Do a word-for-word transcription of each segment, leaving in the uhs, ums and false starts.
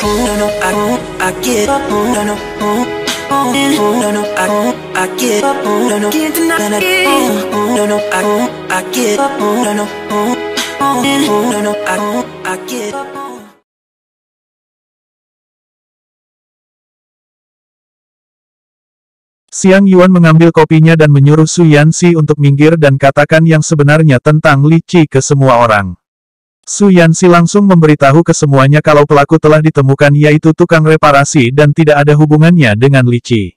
no no I won't, I give up, no no no no I won't, I give up, no no can't deny it, no no I won't, I give up, no no no no I won't, I give up. Xiang Yuan mengambil kopinya dan menyuruh Su Yanxi untuk minggir dan katakan yang sebenarnya tentang Li Qi ke semua orang. Su Yanxi langsung memberitahu ke semuanya kalau pelaku telah ditemukan yaitu tukang reparasi dan tidak ada hubungannya dengan Li Qi.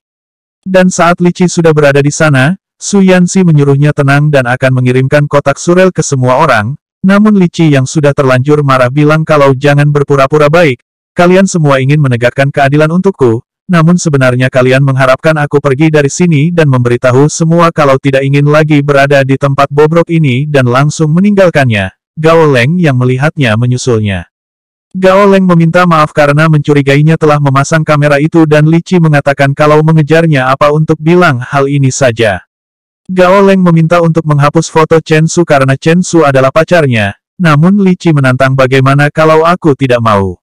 Dan saat Li Qi sudah berada di sana, Su Yanxi menyuruhnya tenang dan akan mengirimkan kotak surel ke semua orang, namun Li Qi yang sudah terlanjur marah bilang kalau jangan berpura-pura baik, kalian semua ingin menegakkan keadilan untukku. Namun sebenarnya kalian mengharapkan aku pergi dari sini dan memberitahu semua kalau tidak ingin lagi berada di tempat bobrok ini dan langsung meninggalkannya. Gao Leng yang melihatnya menyusulnya. Gao Leng meminta maaf karena mencurigainya telah memasang kamera itu dan Li Qi mengatakan kalau mengejarnya apa untuk bilang hal ini saja. Gao Leng meminta untuk menghapus foto Chen Su karena Chen Su adalah pacarnya, namun Li Qi menantang bagaimana kalau aku tidak mau.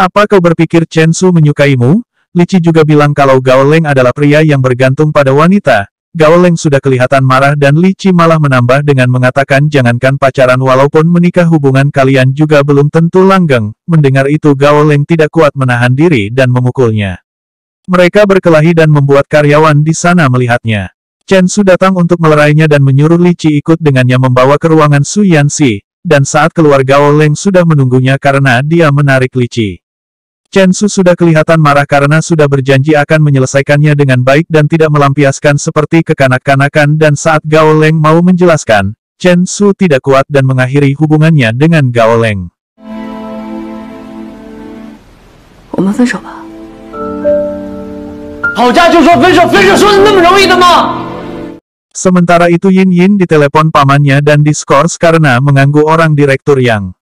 Apa kau berpikir Chen Su menyukaimu? Li Qi juga bilang kalau Gao Leng adalah pria yang bergantung pada wanita. Gao Leng sudah kelihatan marah dan Li Qi malah menambah dengan mengatakan jangankan pacaran walaupun menikah hubungan kalian juga belum tentu langgeng. Mendengar itu Gao Leng tidak kuat menahan diri dan memukulnya. Mereka berkelahi dan membuat karyawan di sana melihatnya. Chen Su datang untuk melerainya dan menyuruh Li Qi ikut dengannya membawa ke ruangan Su Yanxi. Dan saat keluar Gao Leng sudah menunggunya karena dia menarik Li Qi. Chen Su sudah kelihatan marah karena sudah berjanji akan menyelesaikannya dengan baik dan tidak melampiaskan seperti kekanak-kanakan dan saat Gao Leng mau menjelaskan, Chen Su tidak kuat dan mengakhiri hubungannya dengan Gao Leng. Sementara itu Yin Yin ditelepon pamannya dan diskors karena mengganggu orang direktur Yang.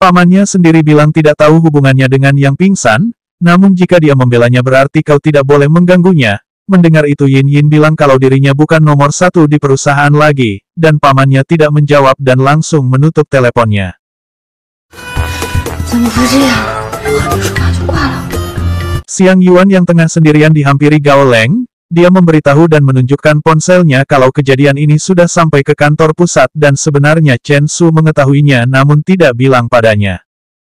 Pamannya sendiri bilang tidak tahu hubungannya dengan yang pingsan, namun jika dia membelanya berarti kau tidak boleh mengganggunya. Mendengar itu Yin Yin bilang kalau dirinya bukan nomor satu di perusahaan lagi, dan pamannya tidak menjawab dan langsung menutup teleponnya. Xiang Yuan yang tengah sendirian dihampiri Gao Leng, dia memberitahu dan menunjukkan ponselnya kalau kejadian ini sudah sampai ke kantor pusat dan sebenarnya Chen Su mengetahuinya namun tidak bilang padanya.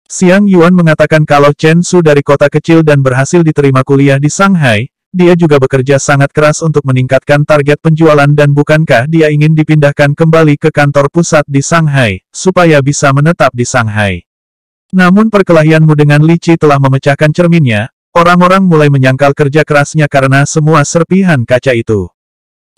Xiang Yuan mengatakan kalau Chen Su dari kota kecil dan berhasil diterima kuliah di Shanghai, dia juga bekerja sangat keras untuk meningkatkan target penjualan dan bukankah dia ingin dipindahkan kembali ke kantor pusat di Shanghai, supaya bisa menetap di Shanghai. Namun perkelahianmu dengan Li Qi telah memecahkan cerminnya. Orang-orang mulai menyangkal kerja kerasnya karena semua serpihan kaca itu.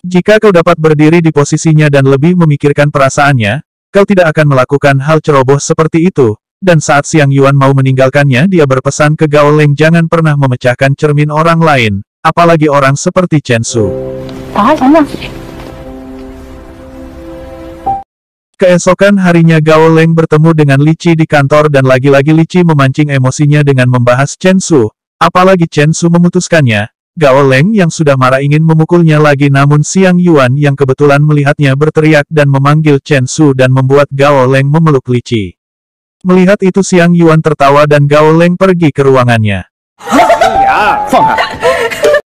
Jika kau dapat berdiri di posisinya dan lebih memikirkan perasaannya, kau tidak akan melakukan hal ceroboh seperti itu, dan saat Xiang Yuan mau meninggalkannya dia berpesan ke Gao Leng jangan pernah memecahkan cermin orang lain, apalagi orang seperti Chen Su. Keesokan harinya Gao Leng bertemu dengan Li Qi di kantor dan lagi-lagi Li Qi memancing emosinya dengan membahas Chen Su. Apalagi Chen Su memutuskannya, Gao Leng yang sudah marah ingin memukulnya lagi namun Xiang Yuan yang kebetulan melihatnya berteriak dan memanggil Chen Su dan membuat Gao Leng memeluk Li Qi. Melihat itu Xiang Yuan tertawa dan Gao Leng pergi ke ruangannya.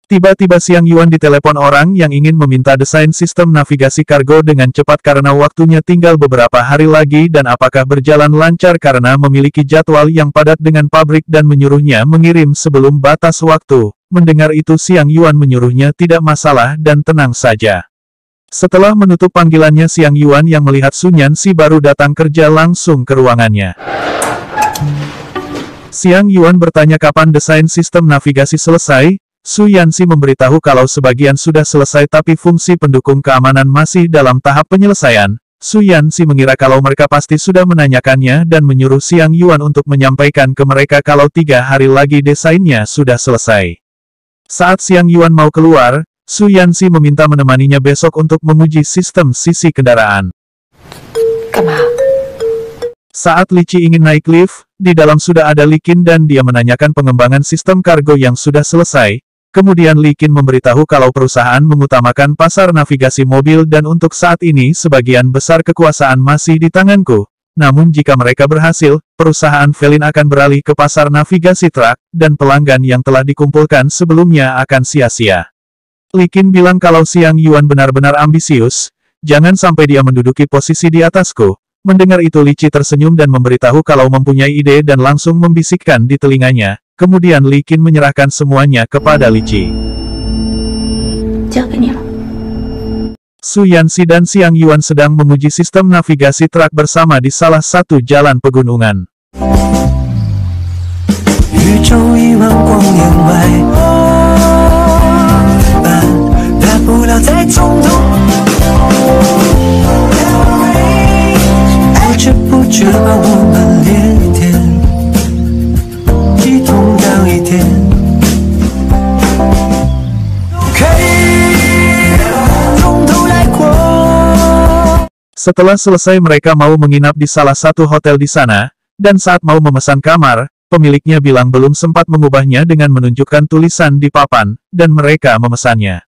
Tiba-tiba Xiang Yuan ditelepon orang yang ingin meminta desain sistem navigasi kargo dengan cepat karena waktunya tinggal beberapa hari lagi dan apakah berjalan lancar karena memiliki jadwal yang padat dengan pabrik dan menyuruhnya mengirim sebelum batas waktu. Mendengar itu Xiang Yuan menyuruhnya tidak masalah dan tenang saja. Setelah menutup panggilannya Xiang Yuan yang melihat Su Yanxi baru datang kerja langsung ke ruangannya. Xiang Yuan bertanya kapan desain sistem navigasi selesai. Su Yanxi memberitahu kalau sebagian sudah selesai tapi fungsi pendukung keamanan masih dalam tahap penyelesaian. Su Yanxi mengira kalau mereka pasti sudah menanyakannya dan menyuruh Xiang Yuan untuk menyampaikan ke mereka kalau tiga hari lagi desainnya sudah selesai. Saat Xiang Yuan mau keluar, Su Yanxi meminta menemaninya besok untuk menguji sistem sisi kendaraan. Saat Li Qi ingin naik lift, di dalam sudah ada Li Qin dan dia menanyakan pengembangan sistem kargo yang sudah selesai. Kemudian Li Qin memberitahu kalau perusahaan mengutamakan pasar navigasi mobil dan untuk saat ini sebagian besar kekuasaan masih di tanganku. Namun jika mereka berhasil, perusahaan Felin akan beralih ke pasar navigasi truk, dan pelanggan yang telah dikumpulkan sebelumnya akan sia-sia. Li Kin bilang kalau Xiang Yuan benar-benar ambisius, jangan sampai dia menduduki posisi di atasku. Mendengar itu Li Qi tersenyum dan memberitahu kalau mempunyai ide dan langsung membisikkan di telinganya. Kemudian Li Kin menyerahkan semuanya kepada Li Qi. Su Yanxi dan Xiang Yuan sedang menguji sistem navigasi truk bersama di salah satu jalan pegunungan. Setelah selesai mereka mau menginap di salah satu hotel di sana, dan saat mau memesan kamar, pemiliknya bilang belum sempat mengubahnya dengan menunjukkan tulisan di papan, dan mereka memesannya.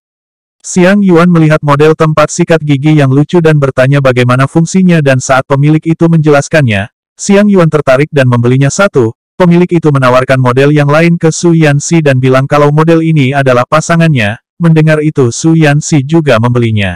Xiang Yuan melihat model tempat sikat gigi yang lucu dan bertanya bagaimana fungsinya dan saat pemilik itu menjelaskannya, Xiang Yuan tertarik dan membelinya satu, pemilik itu menawarkan model yang lain ke Su Yanxi dan bilang kalau model ini adalah pasangannya, mendengar itu Su Yanxi juga membelinya.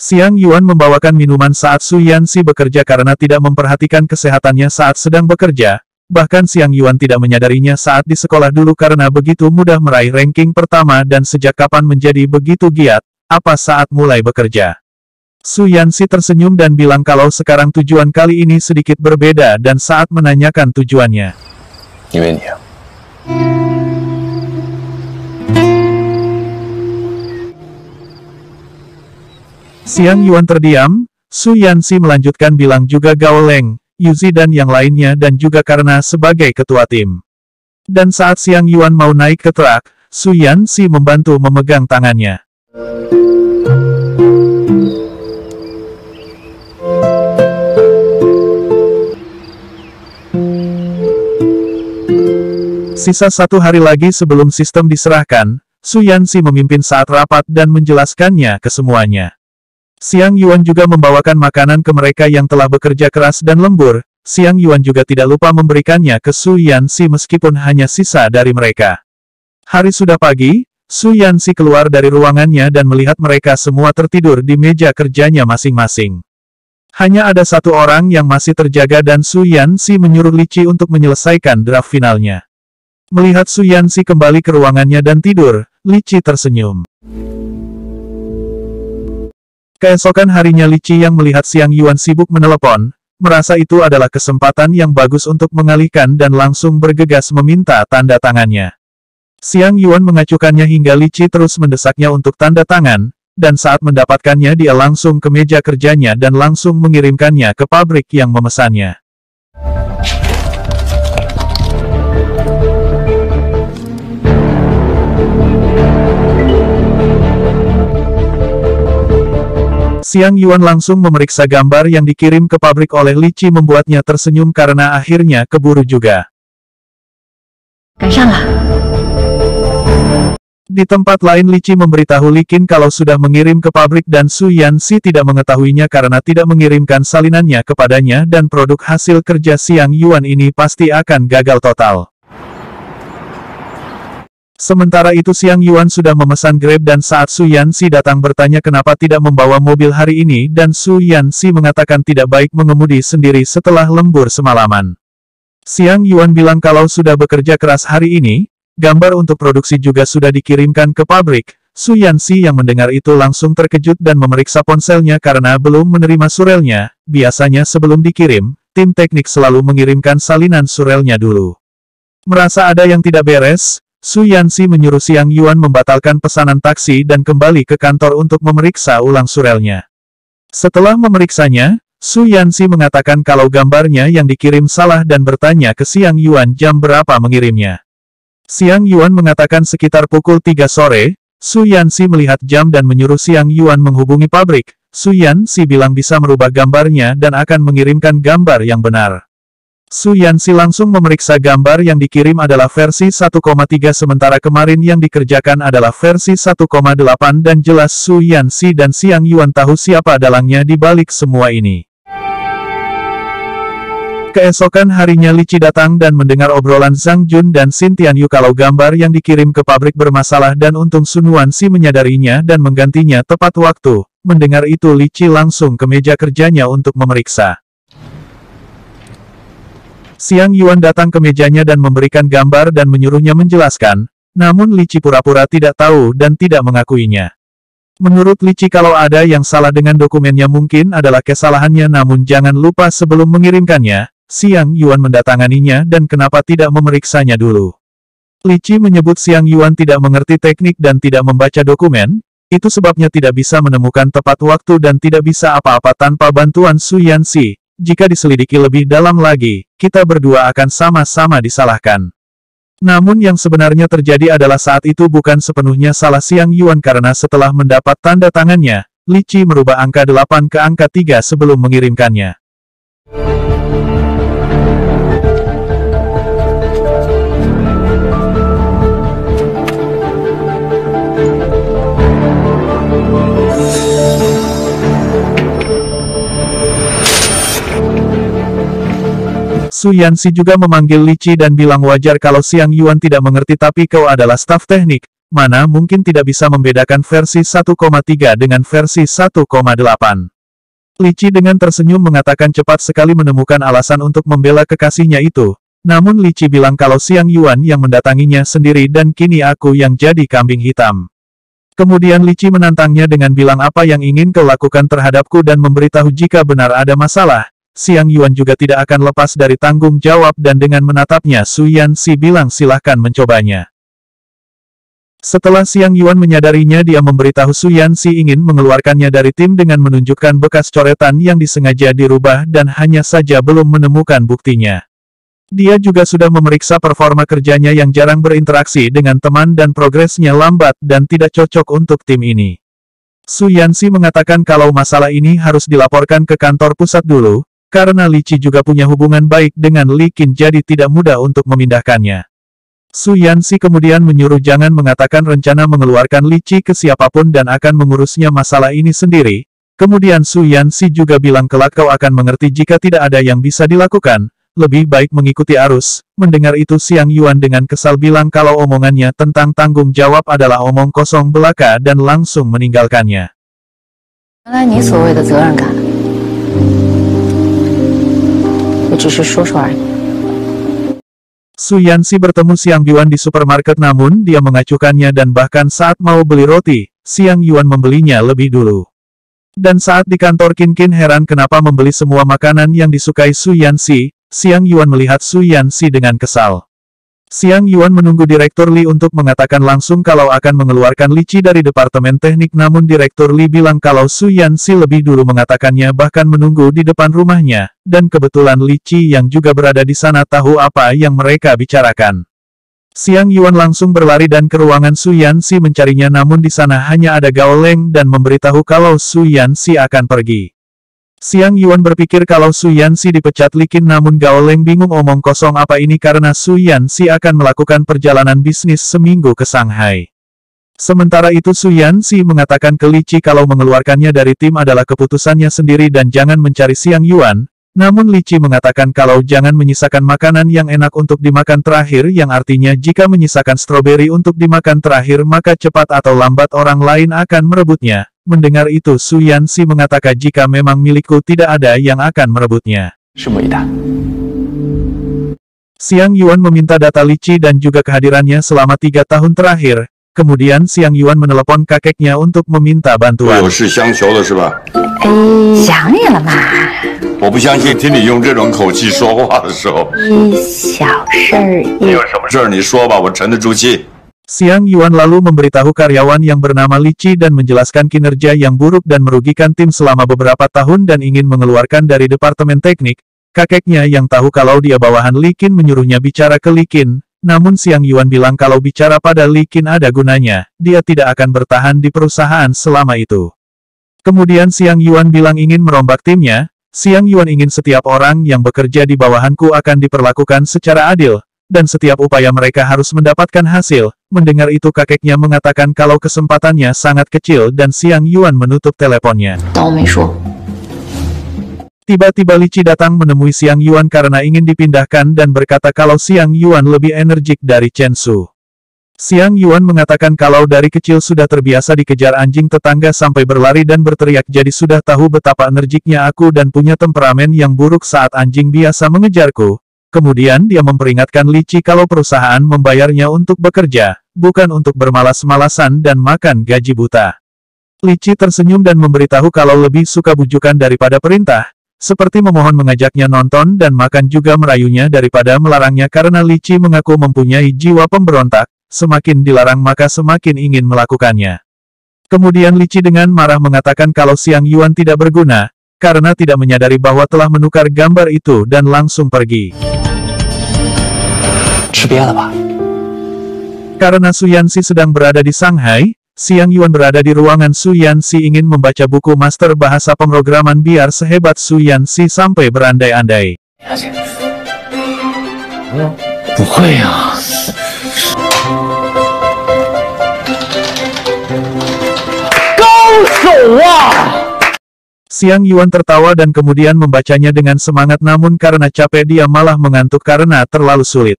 Xiang Yuan membawakan minuman saat Su Yanxi bekerja karena tidak memperhatikan kesehatannya saat sedang bekerja, bahkan Xiang Yuan tidak menyadarinya saat di sekolah dulu karena begitu mudah meraih ranking pertama dan sejak kapan menjadi begitu giat, apa saat mulai bekerja. Su Yanxi tersenyum dan bilang kalau sekarang tujuan kali ini sedikit berbeda dan saat menanyakan tujuannya. Gimana? Xiang Yuan terdiam, Su Yanxi melanjutkan bilang juga Gao Leng, Yuzi dan yang lainnya dan juga karena sebagai ketua tim. Dan saat Xiang Yuan mau naik ke truk, Su Yanxi membantu memegang tangannya. Sisa satu hari lagi sebelum sistem diserahkan, Su Yanxi memimpin saat rapat dan menjelaskannya ke semuanya. Xiang Yuan juga membawakan makanan ke mereka yang telah bekerja keras dan lembur, Xiang Yuan juga tidak lupa memberikannya ke Su Yanxi meskipun hanya sisa dari mereka. Hari sudah pagi, Su Yanxi keluar dari ruangannya dan melihat mereka semua tertidur di meja kerjanya masing-masing. Hanya ada satu orang yang masih terjaga dan Su Yanxi menyuruh Li Qi untuk menyelesaikan draft finalnya. Melihat Su Yanxi kembali ke ruangannya dan tidur, Li Qi tersenyum. Keesokan harinya Li Qi yang melihat Xiang Yuan sibuk menelepon, merasa itu adalah kesempatan yang bagus untuk mengalihkan dan langsung bergegas meminta tanda tangannya. Xiang Yuan mengacukannya hingga Li Qi terus mendesaknya untuk tanda tangan, dan saat mendapatkannya dia langsung ke meja kerjanya dan langsung mengirimkannya ke pabrik yang memesannya. Xiang Yuan langsung memeriksa gambar yang dikirim ke pabrik oleh Li Qi membuatnya tersenyum karena akhirnya keburu juga. Di tempat lain Li Qi memberitahu Li Kin kalau sudah mengirim ke pabrik dan Su Yanxi tidak mengetahuinya karena tidak mengirimkan salinannya kepadanya dan produk hasil kerja Xiang Yuan ini pasti akan gagal total. Sementara itu Xiang Yuan sudah memesan Grab dan saat Su Yanxi datang bertanya kenapa tidak membawa mobil hari ini dan Su Yanxi mengatakan tidak baik mengemudi sendiri setelah lembur semalaman. Xiang Yuan bilang kalau sudah bekerja keras hari ini, gambar untuk produksi juga sudah dikirimkan ke pabrik. Su Yanxi yang mendengar itu langsung terkejut dan memeriksa ponselnya karena belum menerima surelnya, biasanya sebelum dikirim, tim teknik selalu mengirimkan salinan surelnya dulu. Merasa ada yang tidak beres, Su Yanxi menyuruh Xiang Yuan membatalkan pesanan taksi dan kembali ke kantor untuk memeriksa ulang surelnya. Setelah memeriksanya, Su Yanxi mengatakan kalau gambarnya yang dikirim salah dan bertanya ke Xiang Yuan jam berapa mengirimnya. Xiang Yuan mengatakan sekitar pukul tiga sore, Su Yanxi melihat jam dan menyuruh Xiang Yuan menghubungi pabrik. Su Yanxi bilang bisa merubah gambarnya dan akan mengirimkan gambar yang benar. Su Yanxi langsung memeriksa gambar yang dikirim adalah versi satu koma tiga sementara kemarin yang dikerjakan adalah versi satu koma delapan dan jelas Su Yanxi dan Xiang Yuan tahu siapa dalangnya di balik semua ini. Keesokan harinya Li Qi datang dan mendengar obrolan Zhang Jun dan Xin Tianyu kalau gambar yang dikirim ke pabrik bermasalah dan untung Sun Wanxi menyadarinya dan menggantinya tepat waktu. Mendengar itu Li Qi langsung ke meja kerjanya untuk memeriksa. Xiang Yuan datang ke mejanya dan memberikan gambar dan menyuruhnya menjelaskan, namun Li Qi pura-pura tidak tahu dan tidak mengakuinya. Menurut Li Qi kalau ada yang salah dengan dokumennya mungkin adalah kesalahannya namun jangan lupa sebelum mengirimkannya, Xiang Yuan mendatanganinya dan kenapa tidak memeriksanya dulu. Li Qi menyebut Xiang Yuan tidak mengerti teknik dan tidak membaca dokumen, itu sebabnya tidak bisa menemukan tepat waktu dan tidak bisa apa-apa tanpa bantuan Su Yanxi. Jika diselidiki lebih dalam lagi, kita berdua akan sama-sama disalahkan. Namun yang sebenarnya terjadi adalah saat itu bukan sepenuhnya salah Xiang Yuan karena setelah mendapat tanda tangannya, Li Qi merubah angka delapan ke angka tiga sebelum mengirimkannya. Su Yanxi juga memanggil Li Qi dan bilang wajar kalau Xiang Yuan tidak mengerti tapi kau adalah staf teknik, mana mungkin tidak bisa membedakan versi satu koma tiga dengan versi satu koma delapan. Li Qi dengan tersenyum mengatakan cepat sekali menemukan alasan untuk membela kekasihnya itu, namun Li Qi bilang kalau Xiang Yuan yang mendatanginya sendiri dan kini aku yang jadi kambing hitam. Kemudian Li Qi menantangnya dengan bilang apa yang ingin kau lakukan terhadapku dan memberitahu jika benar ada masalah. Xiang Yuan juga tidak akan lepas dari tanggung jawab dan dengan menatapnya Su Yanxi bilang silahkan mencobanya. Setelah Xiang Yuan menyadarinya dia memberitahu Su Yanxi ingin mengeluarkannya dari tim dengan menunjukkan bekas coretan yang disengaja dirubah dan hanya saja belum menemukan buktinya. Dia juga sudah memeriksa performa kerjanya yang jarang berinteraksi dengan teman dan progresnya lambat dan tidak cocok untuk tim ini. Su Yanxi mengatakan kalau masalah ini harus dilaporkan ke kantor pusat dulu, karena Li Qi juga punya hubungan baik dengan Li Qin jadi tidak mudah untuk memindahkannya. Su Yanxi kemudian menyuruh jangan mengatakan rencana mengeluarkan Li Qi ke siapapun dan akan mengurusnya masalah ini sendiri. Kemudian Su Yanxi juga bilang kelak kau akan mengerti jika tidak ada yang bisa dilakukan, lebih baik mengikuti arus. Mendengar itu Xiang Yuan dengan kesal bilang kalau omongannya tentang tanggung jawab adalah omong kosong belaka dan langsung meninggalkannya. Su Yanxi bertemu Xiang Yuan di supermarket namun dia mengacuhkannya dan bahkan saat mau beli roti, Xiang Yuan membelinya lebih dulu. Dan saat di kantor Qin Qin heran kenapa membeli semua makanan yang disukai Su Yanxi, Xiang Yuan melihat Su Yanxi dengan kesal. Xiang Yuan menunggu Direktur Li untuk mengatakan langsung kalau akan mengeluarkan Li Qi dari Departemen Teknik namun Direktur Li bilang kalau Su Yanxi lebih dulu mengatakannya bahkan menunggu di depan rumahnya, dan kebetulan Li Qi yang juga berada di sana tahu apa yang mereka bicarakan. Xiang Yuan langsung berlari dan ke ruangan Su Yanxi mencarinya namun di sana hanya ada Gao Leng dan memberitahu kalau Su Yanxi akan pergi. Xiang Yuan berpikir kalau Su Yanxi dipecat Li Qin namun Gao Leng bingung omong kosong apa ini karena Su Yanxi akan melakukan perjalanan bisnis seminggu ke Shanghai. Sementara itu Su Yanxi mengatakan ke Li Qi kalau mengeluarkannya dari tim adalah keputusannya sendiri dan jangan mencari Xiang Yuan, namun Li Qi mengatakan kalau jangan menyisakan makanan yang enak untuk dimakan terakhir yang artinya jika menyisakan stroberi untuk dimakan terakhir maka cepat atau lambat orang lain akan merebutnya. Mendengar itu Su Yanxi mengatakan jika memang milikku tidak ada yang akan merebutnya. Xiang Yuan meminta data Li Qi dan juga kehadirannya selama tiga tahun terakhir. Kemudian Xiang Yuan menelepon kakeknya untuk meminta bantuan. Xiang Yuan lalu memberitahu karyawan yang bernama Li Qi dan menjelaskan kinerja yang buruk dan merugikan tim selama beberapa tahun dan ingin mengeluarkan dari Departemen Teknik. Kakeknya yang tahu kalau dia bawahan Li Qin menyuruhnya bicara ke Li Qin, namun Xiang Yuan bilang kalau bicara pada Li Qin ada gunanya, dia tidak akan bertahan di perusahaan selama itu. Kemudian Xiang Yuan bilang ingin merombak timnya, Xiang Yuan ingin setiap orang yang bekerja di bawahanku akan diperlakukan secara adil, dan setiap upaya mereka harus mendapatkan hasil. Mendengar itu kakeknya mengatakan kalau kesempatannya sangat kecil dan Xiang Yuan menutup teleponnya. Tiba-tiba Li Qi datang menemui Xiang Yuan karena ingin dipindahkan dan berkata kalau Xiang Yuan lebih energik dari Chen Su. Xiang Yuan mengatakan kalau dari kecil sudah terbiasa dikejar anjing tetangga sampai berlari dan berteriak, jadi sudah tahu betapa energiknya aku dan punya temperamen yang buruk saat anjing biasa mengejarku. Kemudian dia memperingatkan Li Qi kalau perusahaan membayarnya untuk bekerja, bukan untuk bermalas-malasan dan makan gaji buta. Li Qi tersenyum dan memberitahu kalau lebih suka bujukan daripada perintah, seperti memohon mengajaknya nonton dan makan, juga merayunya daripada melarangnya karena Li Qi mengaku mempunyai jiwa pemberontak. Semakin dilarang maka semakin ingin melakukannya. Kemudian Li Qi dengan marah mengatakan kalau Xiang Yuan tidak berguna, karena tidak menyadari bahwa telah menukar gambar itu dan langsung pergi. Karena Su Yanxi sedang berada di Shanghai, Xiang Yuan berada di ruangan Su Yanxi ingin membaca buku master bahasa pemrograman biar sehebat Su Yanxi sampai berandai-andai. Bukan ya. Xiang Yuan tertawa dan kemudian membacanya dengan semangat, namun karena capek dia malah mengantuk karena terlalu sulit.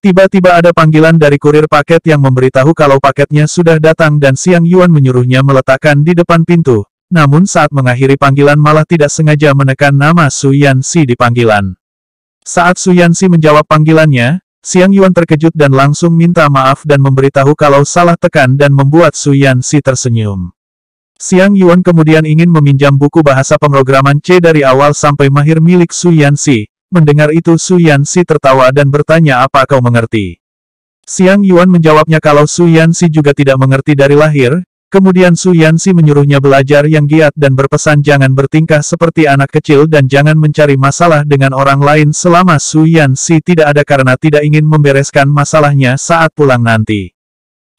Tiba-tiba ada panggilan dari kurir paket yang memberitahu kalau paketnya sudah datang dan Xiang Yuan menyuruhnya meletakkan di depan pintu. Namun saat mengakhiri panggilan malah tidak sengaja menekan nama Su Yanxi di panggilan. Saat Su Yanxi menjawab panggilannya, Xiang Yuan terkejut dan langsung minta maaf dan memberitahu kalau salah tekan dan membuat Su Yanxi tersenyum. Xiang Yuan kemudian ingin meminjam buku bahasa pemrograman C dari awal sampai mahir milik Su Yanxi. Mendengar itu Su Yanxi tertawa dan bertanya apa kau mengerti. Xiang Yuan menjawabnya kalau Su Yanxi juga tidak mengerti dari lahir. Kemudian Su Yanxi menyuruhnya belajar yang giat dan berpesan jangan bertingkah seperti anak kecil dan jangan mencari masalah dengan orang lain selama Su Yanxi tidak ada karena tidak ingin membereskan masalahnya saat pulang nanti.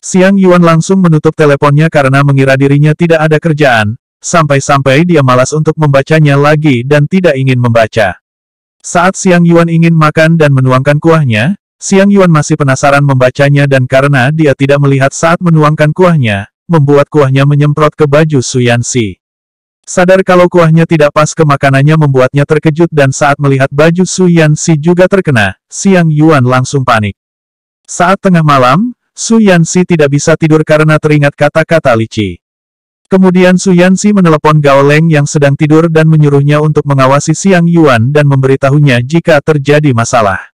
Xiang Yuan langsung menutup teleponnya karena mengira dirinya tidak ada kerjaan, sampai-sampai dia malas untuk membacanya lagi dan tidak ingin membaca. Saat Xiang Yuan ingin makan dan menuangkan kuahnya, Xiang Yuan masih penasaran membacanya dan karena dia tidak melihat saat menuangkan kuahnya, membuat kuahnya menyemprot ke baju Su Yanxi. Sadar kalau kuahnya tidak pas ke makanannya membuatnya terkejut dan saat melihat baju Su Yanxi juga terkena, Xiang Yuan langsung panik. Saat tengah malam, Su Yanxi tidak bisa tidur karena teringat kata-kata Li Qi. Kemudian Su Yanxi menelepon Gao Leng yang sedang tidur dan menyuruhnya untuk mengawasi Xiang Yuan dan memberitahunya jika terjadi masalah.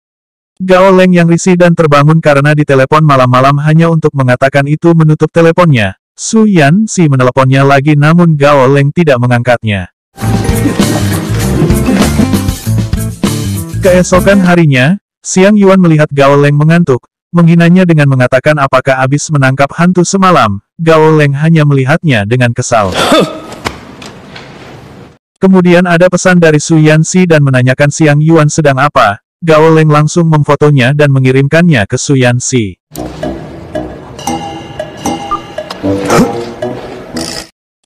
Gao Leng yang risih dan terbangun karena ditelepon malam-malam hanya untuk mengatakan itu menutup teleponnya. Su Yanxi meneleponnya lagi namun Gao Leng tidak mengangkatnya. Keesokan harinya, Xiang Yuan melihat Gao Leng mengantuk, menghinanya dengan mengatakan apakah habis menangkap hantu semalam. Gao Leng hanya melihatnya dengan kesal. Kemudian ada pesan dari Su Yanxi dan menanyakan Xiang Yuan sedang apa. Gao Leng langsung memfotonya dan mengirimkannya ke Su Yanxi.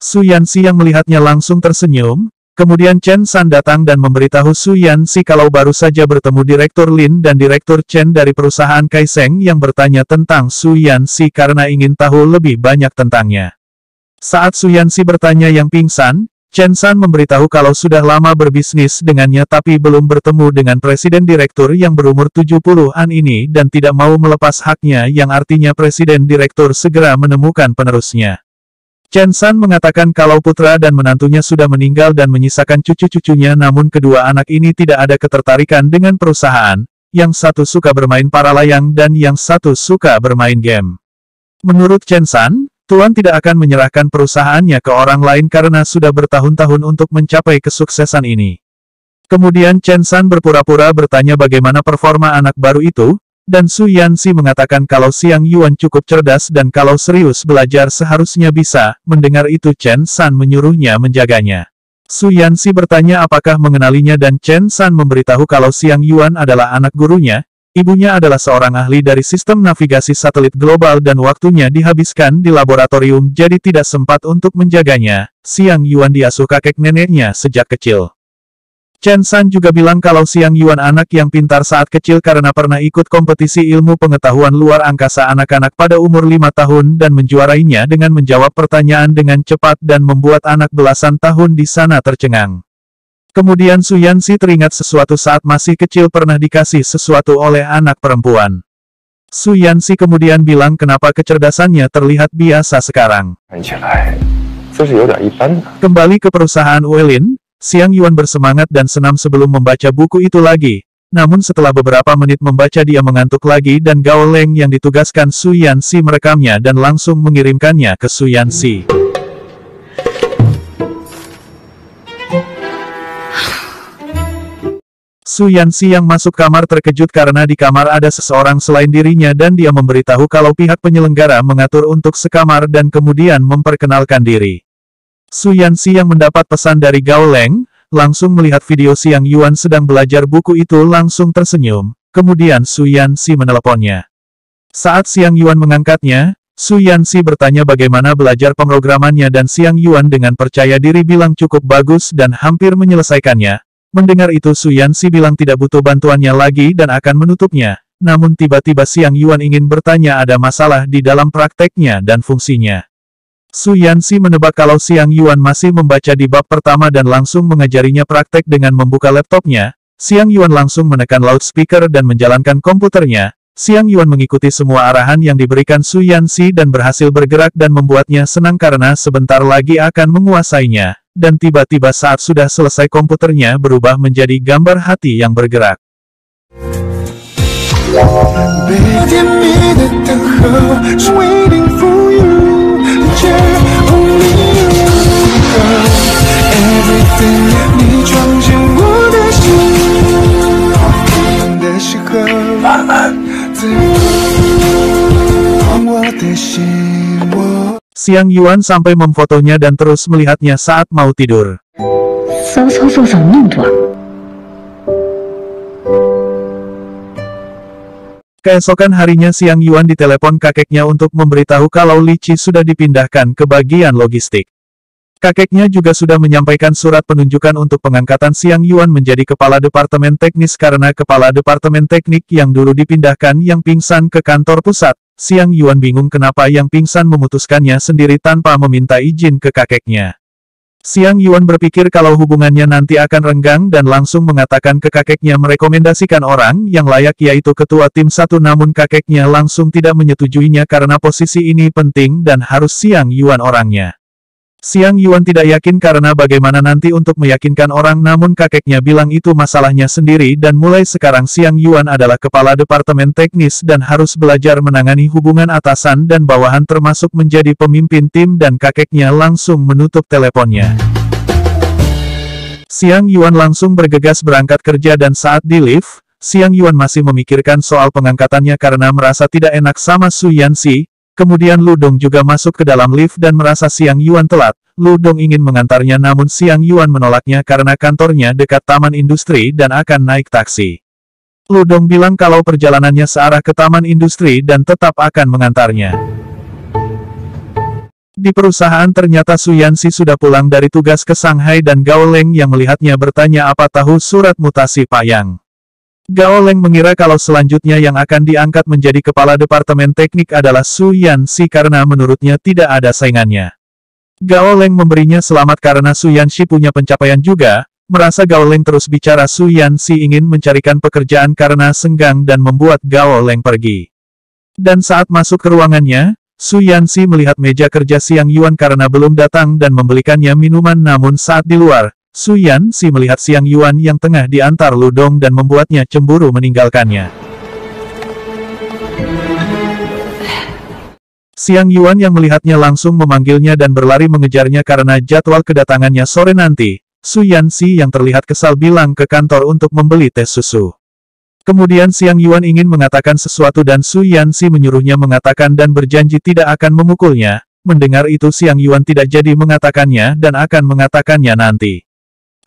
Su Yanxi yang melihatnya langsung tersenyum. Kemudian Chen San datang dan memberitahu Su Yanxi kalau baru saja bertemu Direktur Lin dan Direktur Chen dari perusahaan Kaiseng yang bertanya tentang Su Yanxi karena ingin tahu lebih banyak tentangnya. Saat Su Yanxi bertanya yang pingsan, Chen San memberitahu kalau sudah lama berbisnis dengannya tapi belum bertemu dengan Presiden Direktur yang berumur tujuh puluhan ini dan tidak mau melepas haknya, yang artinya Presiden Direktur segera menemukan penerusnya. Chen San mengatakan kalau putra dan menantunya sudah meninggal dan menyisakan cucu-cucunya, namun kedua anak ini tidak ada ketertarikan dengan perusahaan, yang satu suka bermain para layang dan yang satu suka bermain game. Menurut Chen San, Tuan tidak akan menyerahkan perusahaannya ke orang lain karena sudah bertahun-tahun untuk mencapai kesuksesan ini. Kemudian Chen San berpura-pura bertanya bagaimana performa anak baru itu, dan Su Yanxi mengatakan kalau Xiang Yuan cukup cerdas dan kalau serius belajar seharusnya bisa. Mendengar itu Chen San menyuruhnya menjaganya. Su Yanxi bertanya apakah mengenalinya dan Chen San memberitahu kalau Xiang Yuan adalah anak gurunya, ibunya adalah seorang ahli dari sistem navigasi satelit global dan waktunya dihabiskan di laboratorium jadi tidak sempat untuk menjaganya. Xiang Yuan diasuh kakek neneknya sejak kecil. Chen San juga bilang kalau Xiang Yuan anak yang pintar saat kecil karena pernah ikut kompetisi ilmu pengetahuan luar angkasa anak-anak pada umur lima tahun dan menjuarainya dengan menjawab pertanyaan dengan cepat dan membuat anak belasan tahun di sana tercengang. Kemudian Su Yanxi teringat sesuatu saat masih kecil pernah dikasih sesuatu oleh anak perempuan. Su Yanxi kemudian bilang kenapa kecerdasannya terlihat biasa sekarang. Kembali ke perusahaan Uelin, Xiang Yuan bersemangat dan senam sebelum membaca buku itu lagi. Namun setelah beberapa menit membaca dia mengantuk lagi dan Gao Leng yang ditugaskan Su Yanxi merekamnya dan langsung mengirimkannya ke Su Yanxi. Su Yanxi yang masuk kamar terkejut karena di kamar ada seseorang selain dirinya dan dia memberitahu kalau pihak penyelenggara mengatur untuk sekamar dan kemudian memperkenalkan diri. Su Yanxi yang mendapat pesan dari Gao Leng, langsung melihat video Xiang Yuan sedang belajar buku itu langsung tersenyum, kemudian Su Yanxi meneleponnya. Saat Xiang Yuan mengangkatnya, Su Yanxi bertanya bagaimana belajar pemrogramannya dan Xiang Yuan dengan percaya diri bilang cukup bagus dan hampir menyelesaikannya. Mendengar itu Su Yanxi bilang tidak butuh bantuannya lagi dan akan menutupnya, namun tiba-tiba Xiang Yuan ingin bertanya ada masalah di dalam prakteknya dan fungsinya. Su Yanxi menebak kalau Xiang Yuan masih membaca di bab pertama dan langsung mengajarinya praktek dengan membuka laptopnya. Xiang Yuan langsung menekan loudspeaker dan menjalankan komputernya. Xiang Yuan mengikuti semua arahan yang diberikan Su Yanxi dan berhasil bergerak dan membuatnya senang karena sebentar lagi akan menguasainya. Dan tiba-tiba saat sudah selesai komputernya berubah menjadi gambar hati yang bergerak. Xiang Yuan sampai memfotonya dan terus melihatnya saat mau tidur. Keesokan harinya Xiang Yuan ditelepon kakeknya untuk memberitahu kalau Li Qi sudah dipindahkan ke bagian logistik. Kakeknya juga sudah menyampaikan surat penunjukan untuk pengangkatan Xiang Yuan menjadi kepala departemen teknis karena kepala departemen teknik yang dulu dipindahkan yang pingsan ke kantor pusat. Xiang Yuan bingung kenapa yang pingsan memutuskannya sendiri tanpa meminta izin ke kakeknya. Xiang Yuan berpikir kalau hubungannya nanti akan renggang dan langsung mengatakan ke kakeknya merekomendasikan orang yang layak yaitu ketua tim satu namun kakeknya langsung tidak menyetujuinya karena posisi ini penting dan harus Xiang Yuan orangnya. Xiang Yuan tidak yakin karena bagaimana nanti untuk meyakinkan orang namun kakeknya bilang itu masalahnya sendiri dan mulai sekarang Xiang Yuan adalah kepala departemen teknis dan harus belajar menangani hubungan atasan dan bawahan termasuk menjadi pemimpin tim dan kakeknya langsung menutup teleponnya. Xiang Yuan langsung bergegas berangkat kerja dan saat di lift, Xiang Yuan masih memikirkan soal pengangkatannya karena merasa tidak enak sama Su Yanxi. Kemudian Lu Dong juga masuk ke dalam lift dan merasa Xiang Yuan telat. Lu Dong ingin mengantarnya namun Xiang Yuan menolaknya karena kantornya dekat Taman Industri dan akan naik taksi. Lu Dong bilang kalau perjalanannya searah ke Taman Industri dan tetap akan mengantarnya. Di perusahaan ternyata Su Yanxi sudah pulang dari tugas ke Shanghai dan Gao Leng yang melihatnya bertanya apa tahu surat mutasi Pak Yang. Gao Leng mengira kalau selanjutnya yang akan diangkat menjadi kepala departemen teknik adalah Su Yanxi karena menurutnya tidak ada saingannya. Gao Leng memberinya selamat karena Su Yanxi punya pencapaian juga, merasa Gao Leng terus bicara Su Yanxi ingin mencarikan pekerjaan karena senggang dan membuat Gao Leng pergi. Dan saat masuk ke ruangannya, Su Yanxi melihat meja kerja Xiang Yuan karena belum datang dan membelikannya minuman namun saat di luar, Su Yanxi melihat Xiang Yuan yang tengah diantar Lu Dong dan membuatnya cemburu meninggalkannya. Xiang Yuan yang melihatnya langsung memanggilnya dan berlari mengejarnya karena jadwal kedatangannya sore nanti. Su Yanxi yang terlihat kesal bilang ke kantor untuk membeli teh susu. Kemudian Xiang Yuan ingin mengatakan sesuatu dan Su Yanxi menyuruhnya mengatakan dan berjanji tidak akan memukulnya. Mendengar itu Xiang Yuan tidak jadi mengatakannya dan akan mengatakannya nanti.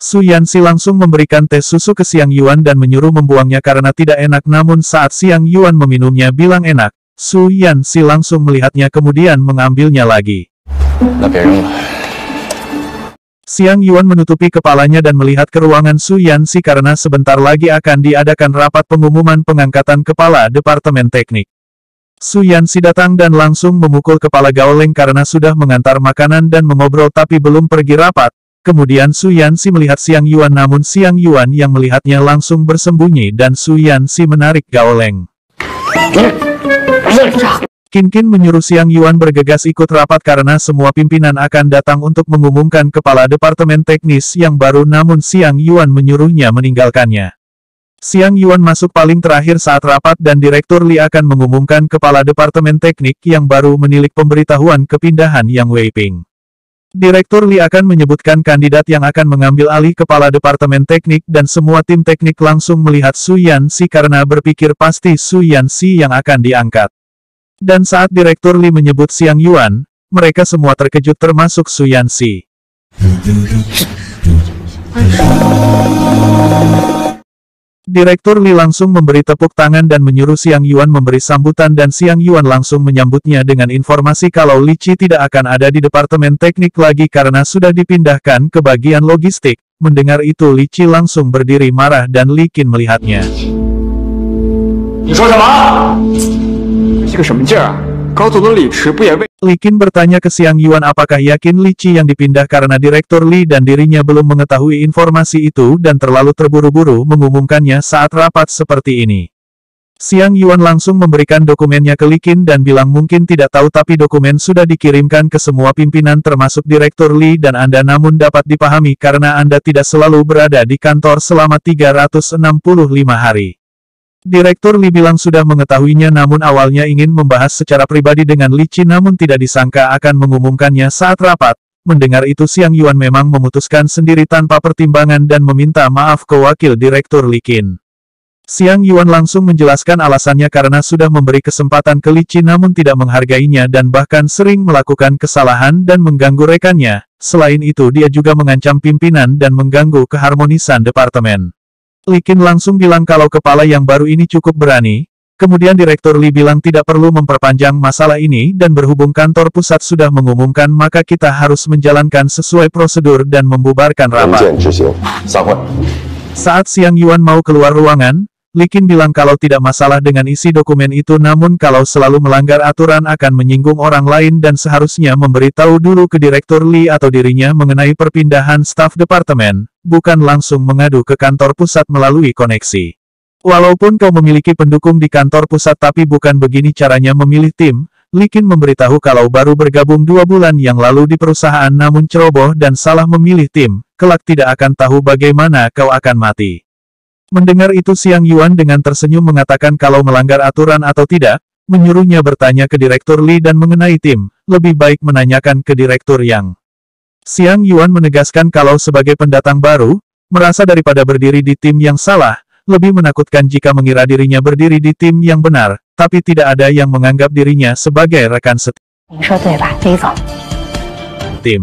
Su Yanxi langsung memberikan teh susu ke Xiang Yuan dan menyuruh membuangnya karena tidak enak namun saat Xiang Yuan meminumnya bilang enak, Su Yanxi langsung melihatnya kemudian mengambilnya lagi. Xiang Yuan menutupi kepalanya dan melihat ke ruangan Su Yanxi karena sebentar lagi akan diadakan rapat pengumuman pengangkatan kepala Departemen Teknik. Su Yanxi datang dan langsung memukul kepala Gao Leng karena sudah mengantar makanan dan mengobrol tapi belum pergi rapat. Kemudian Su Yanxi melihat Xiang Yuan namun Xiang Yuan yang melihatnya langsung bersembunyi dan Su Yanxi menarik Gao Leng. Qin Qin menyuruh Xiang Yuan bergegas ikut rapat karena semua pimpinan akan datang untuk mengumumkan kepala departemen teknis yang baru namun Xiang Yuan menyuruhnya meninggalkannya. Xiang Yuan masuk paling terakhir saat rapat dan Direktur Li akan mengumumkan kepala departemen teknik yang baru menilik pemberitahuan kepindahan Yang Weiping. Direktur Li akan menyebutkan kandidat yang akan mengambil alih kepala departemen teknik dan semua tim teknik langsung melihat Su Yanxi karena berpikir pasti Su Yanxi yang akan diangkat. Dan saat Direktur Li menyebut Xiang Yuan, mereka semua terkejut termasuk Su Yanxi. Direktur Li langsung memberi tepuk tangan dan menyuruh Xiang Yuan memberi sambutan dan Xiang Yuan langsung menyambutnya dengan informasi kalau Li Qi tidak akan ada di Departemen Teknik lagi karena sudah dipindahkan ke bagian logistik. Mendengar itu Li Qi langsung berdiri marah dan Li Qin melihatnya. Li Qin bertanya ke Xiang Yuan apakah yakin Li Qi yang dipindah karena Direktur Li dan dirinya belum mengetahui informasi itu dan terlalu terburu-buru mengumumkannya saat rapat seperti ini. Xiang Yuan langsung memberikan dokumennya ke Li Qin dan bilang mungkin tidak tahu tapi dokumen sudah dikirimkan ke semua pimpinan termasuk Direktur Li dan Anda namun dapat dipahami karena Anda tidak selalu berada di kantor selama tiga ratus enam puluh lima hari. Direktur Li bilang sudah mengetahuinya namun awalnya ingin membahas secara pribadi dengan Li Qi namun tidak disangka akan mengumumkannya saat rapat. Mendengar itu Xiang Yuan memang memutuskan sendiri tanpa pertimbangan dan meminta maaf ke wakil Direktur Li Qin. Xiang Yuan langsung menjelaskan alasannya karena sudah memberi kesempatan ke Li Qi namun tidak menghargainya dan bahkan sering melakukan kesalahan dan mengganggu rekannya. Selain itu dia juga mengancam pimpinan dan mengganggu keharmonisan departemen. Li Qin langsung bilang kalau kepala yang baru ini cukup berani, kemudian Direktur Li bilang tidak perlu memperpanjang masalah ini dan berhubung kantor pusat sudah mengumumkan maka kita harus menjalankan sesuai prosedur dan membubarkan rapat. Saat Xiang Yuan mau keluar ruangan, Li Qin bilang kalau tidak masalah dengan isi dokumen itu namun kalau selalu melanggar aturan akan menyinggung orang lain dan seharusnya memberitahu dulu ke Direktur Li atau dirinya mengenai perpindahan staf departemen. Bukan langsung mengadu ke kantor pusat melalui koneksi. Walaupun kau memiliki pendukung di kantor pusat tapi bukan begini caranya memilih tim, Li Qin memberitahu kalau baru bergabung dua bulan yang lalu di perusahaan namun ceroboh dan salah memilih tim, kelak tidak akan tahu bagaimana kau akan mati. Mendengar itu Xiang Yuan dengan tersenyum mengatakan kalau melanggar aturan atau tidak, menyuruhnya bertanya ke Direktur Li dan mengenai tim, lebih baik menanyakan ke Direktur Yang. Xiang Yuan menegaskan kalau sebagai pendatang baru, merasa daripada berdiri di tim yang salah, lebih menakutkan jika mengira dirinya berdiri di tim yang benar, tapi tidak ada yang menganggap dirinya sebagai rekan setim. Tim.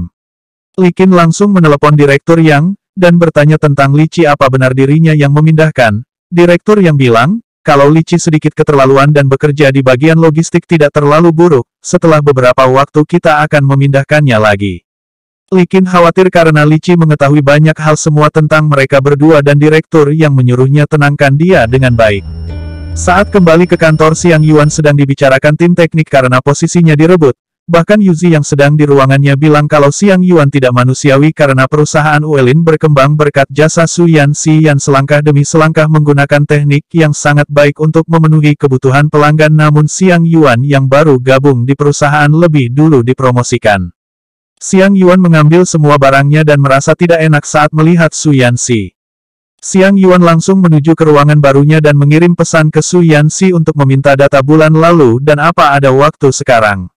Li Qin langsung menelepon Direktur Yang, dan bertanya tentang Li Qi apa benar dirinya yang memindahkan. Direktur Yang bilang, kalau Li Qi sedikit keterlaluan dan bekerja di bagian logistik tidak terlalu buruk, setelah beberapa waktu kita akan memindahkannya lagi. Li Qin khawatir karena Li Qi mengetahui banyak hal semua tentang mereka berdua dan Direktur Yang menyuruhnya tenangkan dia dengan baik. Saat kembali ke kantor Xiang Yuan sedang dibicarakan tim teknik karena posisinya direbut, bahkan Yuzi yang sedang di ruangannya bilang kalau Xiang Yuan tidak manusiawi karena perusahaan Uelin berkembang berkat jasa Su Yanxi yang selangkah demi selangkah menggunakan teknik yang sangat baik untuk memenuhi kebutuhan pelanggan namun Xiang Yuan yang baru gabung di perusahaan lebih dulu dipromosikan. Xiang Yuan mengambil semua barangnya dan merasa tidak enak saat melihat Su Yanxi. Xiang Yuan langsung menuju ke ruangan barunya dan mengirim pesan ke Su Yanxi untuk meminta data bulan lalu dan apa ada waktu sekarang.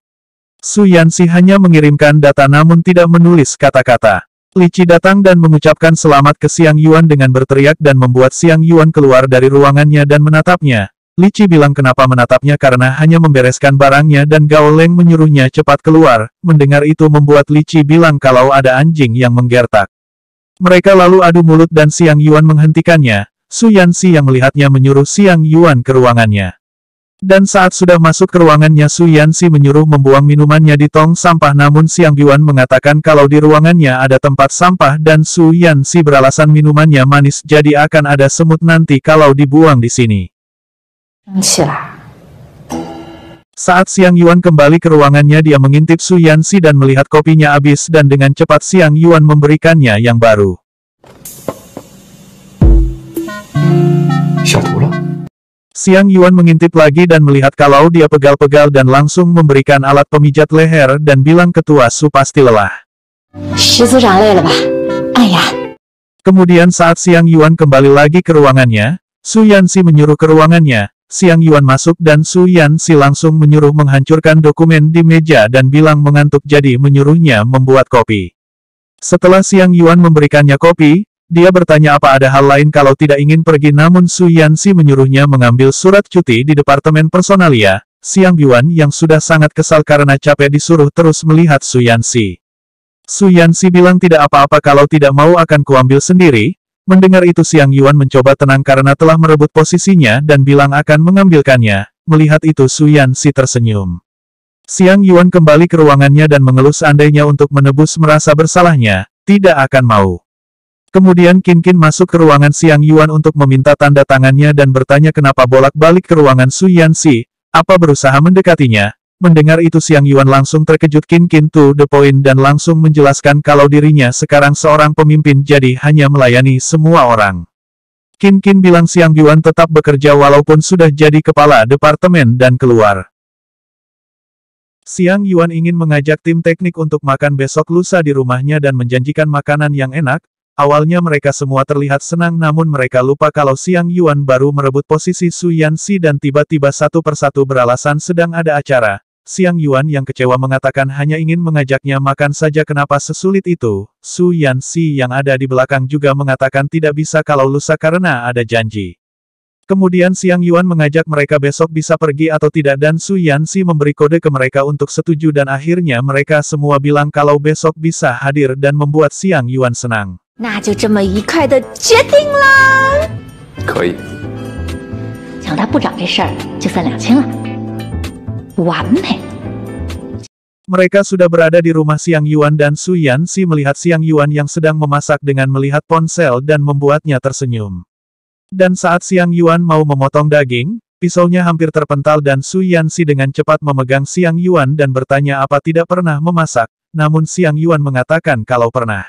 Su Yanxi hanya mengirimkan data namun tidak menulis kata-kata. Li Qi datang dan mengucapkan selamat ke Xiang Yuan dengan berteriak dan membuat Xiang Yuan keluar dari ruangannya dan menatapnya. Li Qi bilang kenapa menatapnya karena hanya membereskan barangnya dan Gao Leng menyuruhnya cepat keluar. Mendengar itu membuat Li Qi bilang kalau ada anjing yang menggertak. Mereka lalu adu mulut dan Xiang Yuan menghentikannya. Su Yanxi yang melihatnya menyuruh Xiang Yuan ke ruangannya. Dan saat sudah masuk ke ruangannya, Su Yanxi menyuruh membuang minumannya di tong sampah, namun Xiang Yuan mengatakan kalau di ruangannya ada tempat sampah dan Su Yanxi beralasan minumannya manis jadi akan ada semut nanti kalau dibuang di sini. Saat Xiang Yuan kembali ke ruangannya, dia mengintip Su Yanxi dan melihat kopinya habis dan dengan cepat Xiang Yuan memberikannya yang baru. Xiang Yuan mengintip lagi dan melihat kalau dia pegal-pegal dan langsung memberikan alat pemijat leher dan bilang ketua Su pasti lelah. Kemudian saat Xiang Yuan kembali lagi ke ruangannya, Su Yanxi menyuruh ke ruangannya, Xiang Yuan masuk dan Su Yanxi langsung menyuruh menghancurkan dokumen di meja dan bilang mengantuk jadi menyuruhnya membuat kopi. Setelah Xiang Yuan memberikannya kopi, dia bertanya apa ada hal lain kalau tidak ingin pergi, namun Su Yanxi menyuruhnya mengambil surat cuti di Departemen Personalia. Xiang Yuan yang sudah sangat kesal karena capek disuruh terus melihat Su Yanxi. Su Yanxi bilang tidak apa-apa, kalau tidak mau akan kuambil sendiri. Mendengar itu Xiang Yuan mencoba tenang karena telah merebut posisinya dan bilang akan mengambilkannya. Melihat itu Su Yanxi tersenyum. Xiang Yuan kembali ke ruangannya dan mengeluh seandainya untuk menebus merasa bersalahnya, tidak akan mau. Kemudian Qin Qin masuk ke ruangan Xiang Yuan untuk meminta tanda tangannya dan bertanya kenapa bolak-balik ke ruangan Su Yanxi, apa berusaha mendekatinya. Mendengar itu Xiang Yuan langsung terkejut, Qin Qin to the point dan langsung menjelaskan kalau dirinya sekarang seorang pemimpin jadi hanya melayani semua orang. Qin Qin bilang Xiang Yuan tetap bekerja walaupun sudah jadi kepala departemen dan keluar. Xiang Yuan ingin mengajak tim teknik untuk makan besok lusa di rumahnya dan menjanjikan makanan yang enak. Awalnya mereka semua terlihat senang namun mereka lupa kalau Xiang Yuan baru merebut posisi Su Yanxi dan tiba-tiba satu persatu beralasan sedang ada acara. Xiang Yuan yang kecewa mengatakan hanya ingin mengajaknya makan saja, kenapa sesulit itu. Su Yanxi yang ada di belakang juga mengatakan tidak bisa kalau lusa karena ada janji. Kemudian Xiang Yuan mengajak mereka besok bisa pergi atau tidak dan Su Yanxi memberi kode ke mereka untuk setuju dan akhirnya mereka semua bilang kalau besok bisa hadir dan membuat Xiang Yuan senang. Nah, jadi cuma satu mereka sudah berada di rumah Xiang Yuan dan Su Yanxi melihat Xiang Yuan yang sedang memasak dengan melihat ponsel dan membuatnya tersenyum. Dan saat Xiang Yuan mau memotong daging, pisaunya hampir terpental dan Su Yanxi dengan cepat memegang Xiang Yuan dan bertanya apa tidak pernah memasak, namun Xiang Yuan mengatakan kalau pernah.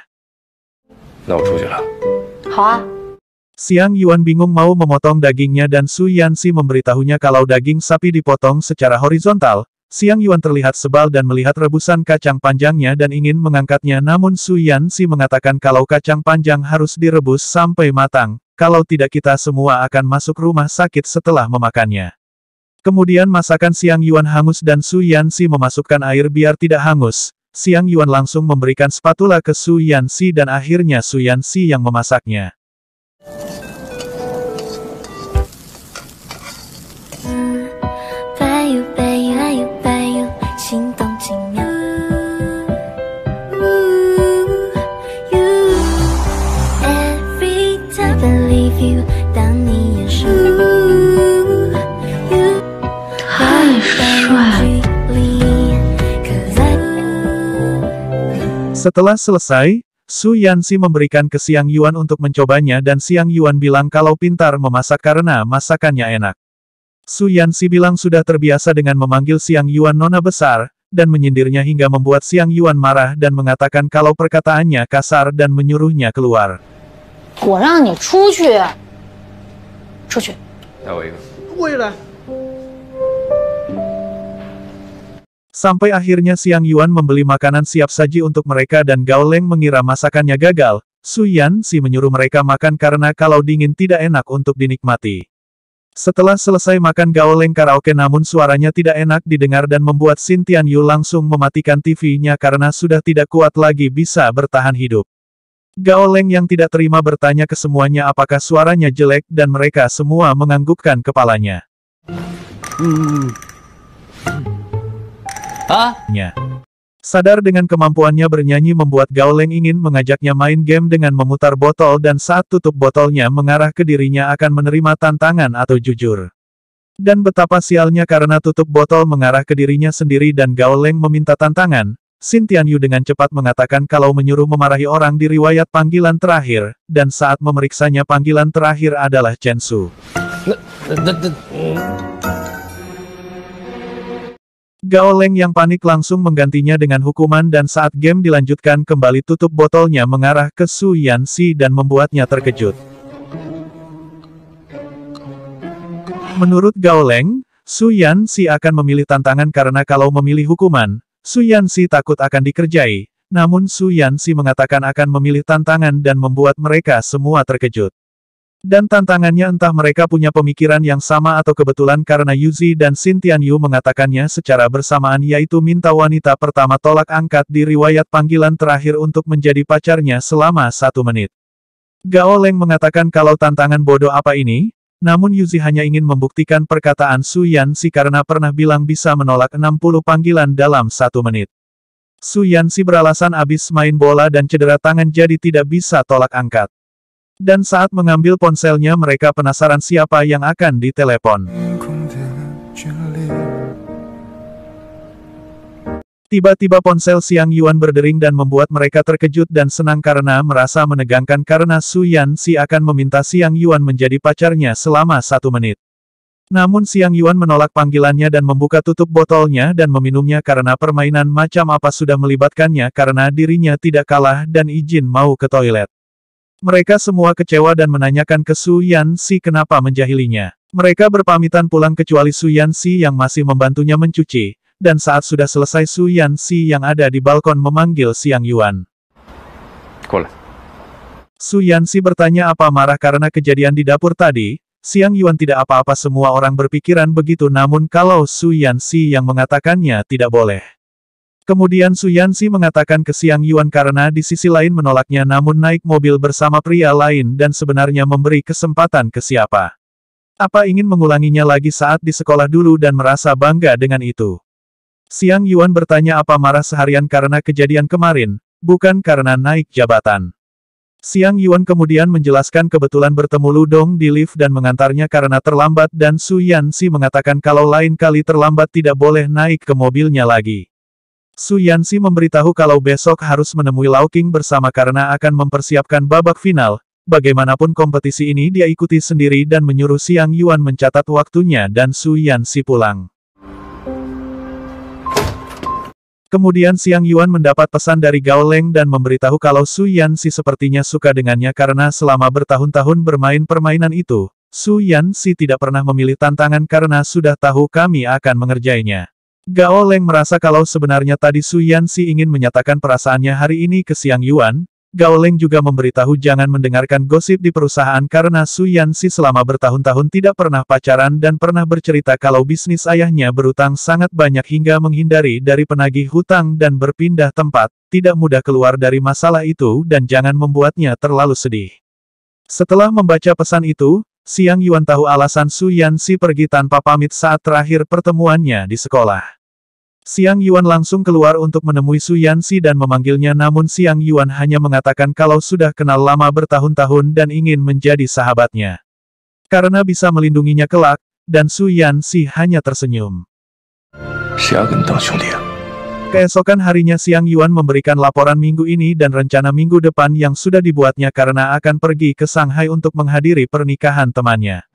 Xiang Yuan bingung mau memotong dagingnya dan Su Yanxi memberitahunya kalau daging sapi dipotong secara horizontal. Xiang Yuan terlihat sebal dan melihat rebusan kacang panjangnya dan ingin mengangkatnya namun Su Yanxi mengatakan kalau kacang panjang harus direbus sampai matang, kalau tidak kita semua akan masuk rumah sakit setelah memakannya. Kemudian masakan Xiang Yuan hangus dan Su Yanxi memasukkan air biar tidak hangus. Xiang Yuan langsung memberikan spatula ke Su Yanxi dan akhirnya Su Yanxi yang memasaknya. Setelah selesai, Su Yanxi memberikan ke Xiang Yuan untuk mencobanya dan Xiang Yuan bilang kalau pintar memasak karena masakannya enak. Su Yanxi bilang sudah terbiasa dengan memanggil Xiang Yuan nona besar, dan menyindirnya hingga membuat Xiang Yuan marah dan mengatakan kalau perkataannya kasar dan menyuruhnya keluar. Sampai akhirnya Xiang Yuan membeli makanan siap saji untuk mereka dan Gao Leng mengira masakannya gagal. Su Yanxi menyuruh mereka makan karena kalau dingin tidak enak untuk dinikmati. Setelah selesai makan Gao Leng karaoke namun suaranya tidak enak didengar dan membuat Xin Tianyu langsung mematikan T V-nya karena sudah tidak kuat lagi bisa bertahan hidup. Gao Leng yang tidak terima bertanya ke semuanya apakah suaranya jelek dan mereka semua menganggukkan kepalanya. Hmm. Nya. Sadar dengan kemampuannya bernyanyi membuat Gao Leng ingin mengajaknya main game dengan memutar botol dan saat tutup botolnya mengarah ke dirinya akan menerima tantangan atau jujur. Dan betapa sialnya karena tutup botol mengarah ke dirinya sendiri dan Gao Leng meminta tantangan, Sin Tianyu dengan cepat mengatakan kalau menyuruh memarahi orang di riwayat panggilan terakhir, dan saat memeriksanya panggilan terakhir adalah Chen Su. Gao Leng yang panik langsung menggantinya dengan hukuman dan saat game dilanjutkan kembali tutup botolnya mengarah ke Su Yanxi dan membuatnya terkejut. Menurut Gao Leng, Su Yanxi akan memilih tantangan karena kalau memilih hukuman, Su Yanxi takut akan dikerjai, namun Su Yanxi mengatakan akan memilih tantangan dan membuat mereka semua terkejut. Dan tantangannya entah mereka punya pemikiran yang sama atau kebetulan karena Yuzi dan Sin Tianyu mengatakannya secara bersamaan yaitu minta wanita pertama tolak angkat di riwayat panggilan terakhir untuk menjadi pacarnya selama satu menit. Gao Leng mengatakan kalau tantangan bodoh apa ini? Namun Yuzi hanya ingin membuktikan perkataan Su Yanxi karena pernah bilang bisa menolak enam puluh panggilan dalam satu menit. Su Yanxi beralasan abis main bola dan cedera tangan jadi tidak bisa tolak angkat. Dan saat mengambil ponselnya mereka penasaran siapa yang akan ditelepon. Tiba-tiba ponsel Xiang Yuan berdering dan membuat mereka terkejut dan senang karena merasa menegangkan karena Su Yanxi akan meminta Xiang Yuan menjadi pacarnya selama satu menit. Namun Xiang Yuan menolak panggilannya dan membuka tutup botolnya dan meminumnya karena permainan macam apa sudah melibatkannya karena dirinya tidak kalah dan izin mau ke toilet. Mereka semua kecewa dan menanyakan ke Su Yanxi kenapa menjahilinya. Mereka berpamitan pulang kecuali Su Yanxi yang masih membantunya mencuci. Dan saat sudah selesai Su Yanxi yang ada di balkon memanggil Xiang Yuan. Cool. Su Yanxi bertanya apa marah karena kejadian di dapur tadi, Xiang Yuan tidak apa-apa semua orang berpikiran begitu namun kalau Su Yanxi yang mengatakannya tidak boleh. Kemudian Su Yanxi mengatakan ke Xiang Yuan karena di sisi lain menolaknya namun naik mobil bersama pria lain dan sebenarnya memberi kesempatan ke siapa. Apa ingin mengulanginya lagi saat di sekolah dulu dan merasa bangga dengan itu. Xiang Yuan bertanya apa marah seharian karena kejadian kemarin, bukan karena naik jabatan. Xiang Yuan kemudian menjelaskan kebetulan bertemu Lu Dong di lift dan mengantarnya karena terlambat dan Su Yanxi mengatakan kalau lain kali terlambat tidak boleh naik ke mobilnya lagi. Su Yanxi memberitahu kalau besok harus menemui Lau King bersama karena akan mempersiapkan babak final, bagaimanapun kompetisi ini dia ikuti sendiri dan menyuruh Xiang Yuan mencatat waktunya dan Su Yanxi pulang. Kemudian Xiang Yuan mendapat pesan dari Gao Leng dan memberitahu kalau Su Yanxi sepertinya suka dengannya karena selama bertahun-tahun bermain permainan itu, Su Yanxi tidak pernah memilih tantangan karena sudah tahu kami akan mengerjainya. Gao Leng merasa kalau sebenarnya tadi Su Yanxi ingin menyatakan perasaannya hari ini ke Xiang Yuan. Gao Leng juga memberitahu jangan mendengarkan gosip di perusahaan karena Su Yanxi selama bertahun-tahun tidak pernah pacaran dan pernah bercerita kalau bisnis ayahnya berutang sangat banyak hingga menghindari dari penagih hutang dan berpindah tempat, tidak mudah keluar dari masalah itu dan jangan membuatnya terlalu sedih. Setelah membaca pesan itu, Xiang Yuan tahu alasan Su Yanxi pergi tanpa pamit saat terakhir pertemuannya di sekolah. Xiang Yuan langsung keluar untuk menemui Su Yanxi dan memanggilnya namun Xiang Yuan hanya mengatakan kalau sudah kenal lama bertahun-tahun dan ingin menjadi sahabatnya. Karena bisa melindunginya kelak, dan Su Yanxi hanya tersenyum. Keesokan harinya Xiang Yuan memberikan laporan minggu ini dan rencana minggu depan yang sudah dibuatnya karena akan pergi ke Shanghai untuk menghadiri pernikahan temannya.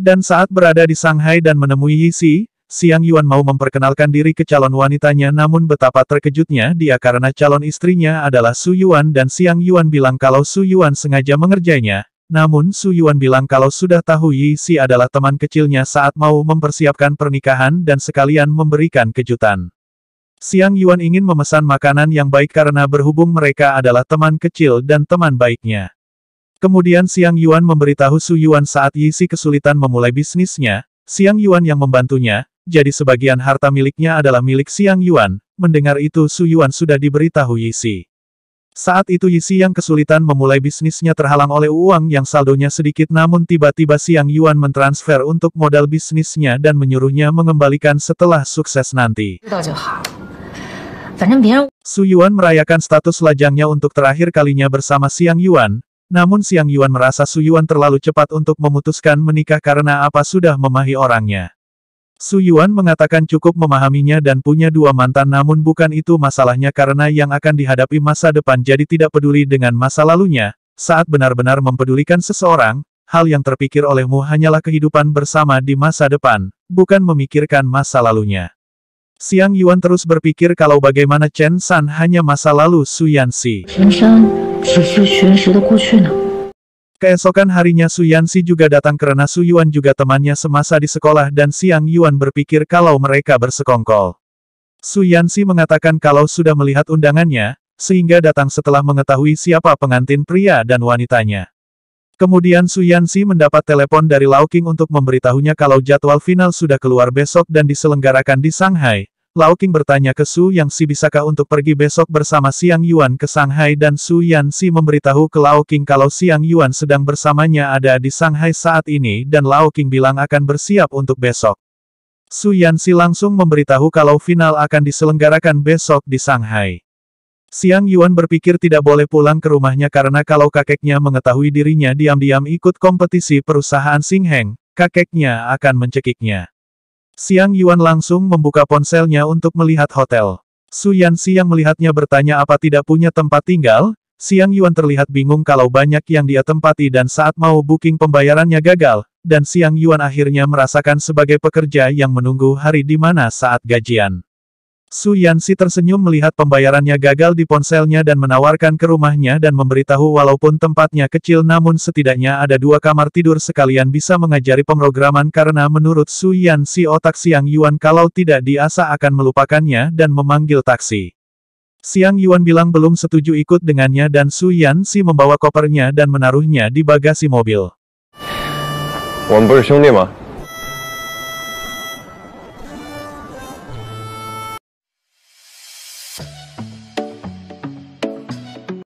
Dan saat berada di Shanghai dan menemui Yixi, Xiang Yuan mau memperkenalkan diri ke calon wanitanya namun betapa terkejutnya dia karena calon istrinya adalah Su Yuan dan Xiang Yuan bilang kalau Su Yuan sengaja mengerjainya, namun Su Yuan bilang kalau sudah tahu Yixi adalah teman kecilnya saat mau mempersiapkan pernikahan dan sekalian memberikan kejutan. Xiang Yuan ingin memesan makanan yang baik karena berhubung mereka adalah teman kecil dan teman baiknya. Kemudian Xiang Yuan memberitahu Su Yuan saat Yixi kesulitan memulai bisnisnya, Xiang Yuan yang membantunya. Jadi sebagian harta miliknya adalah milik Xiang Yuan. Mendengar itu Su Yuan sudah diberitahu Yixi. Saat itu Yixi yang kesulitan memulai bisnisnya terhalang oleh uang yang saldonya sedikit namun tiba-tiba Xiang Yuan mentransfer untuk modal bisnisnya dan menyuruhnya mengembalikan setelah sukses nanti. Su Yuan merayakan status lajangnya untuk terakhir kalinya bersama Xiang Yuan. Namun Xiang Yuan merasa Su Yuan terlalu cepat untuk memutuskan menikah karena apa sudah memahi orangnya. Su Yuan mengatakan cukup memahaminya dan punya dua mantan, namun bukan itu masalahnya karena yang akan dihadapi masa depan, jadi tidak peduli dengan masa lalunya. Saat benar-benar mempedulikan seseorang, hal yang terpikir olehmu hanyalah kehidupan bersama di masa depan, bukan memikirkan masa lalunya. Xiang Yuan terus berpikir kalau bagaimana Chen San hanya masa lalu Su Yanxi. Keesokan harinya Su Yanxi juga datang karena Su Yuan juga temannya semasa di sekolah dan Xiang Yuan berpikir kalau mereka bersekongkol. Su Yanxi mengatakan kalau sudah melihat undangannya, sehingga datang setelah mengetahui siapa pengantin pria dan wanitanya. Kemudian Su Yanxi mendapat telepon dari Lao Qing untuk memberitahunya kalau jadwal final sudah keluar besok dan diselenggarakan di Shanghai. Lao Qing bertanya ke Su Yanxi bisakah untuk pergi besok bersama Xiang Yuan ke Shanghai dan Su Yanxi memberitahu ke Lao Qing kalau Xiang Yuan sedang bersamanya ada di Shanghai saat ini dan Lao Qing bilang akan bersiap untuk besok. Su Yanxi langsung memberitahu kalau final akan diselenggarakan besok di Shanghai. Xiang Yuan berpikir tidak boleh pulang ke rumahnya karena kalau kakeknya mengetahui dirinya diam-diam ikut kompetisi perusahaan Xingheng, kakeknya akan mencekiknya. Xiang Yuan langsung membuka ponselnya untuk melihat hotel. Su Yanxi yang melihatnya bertanya apa tidak punya tempat tinggal. Xiang Yuan terlihat bingung kalau banyak yang dia tempati dan saat mau booking pembayarannya gagal, dan Xiang Yuan akhirnya merasakan sebagai pekerja yang menunggu hari di mana saat gajian. Su Yanxi tersenyum melihat pembayarannya gagal di ponselnya dan menawarkan ke rumahnya dan memberitahu walaupun tempatnya kecil namun setidaknya ada dua kamar tidur sekalian bisa mengajari pemrograman karena menurut Su Yanxi otak Xiang Yuan kalau tidak diasah akan melupakannya dan memanggil taksi. Xiang Yuan bilang belum setuju ikut dengannya dan Su Yanxi membawa kopernya dan menaruhnya di bagasi mobil. Kita bukan saudara, bukan?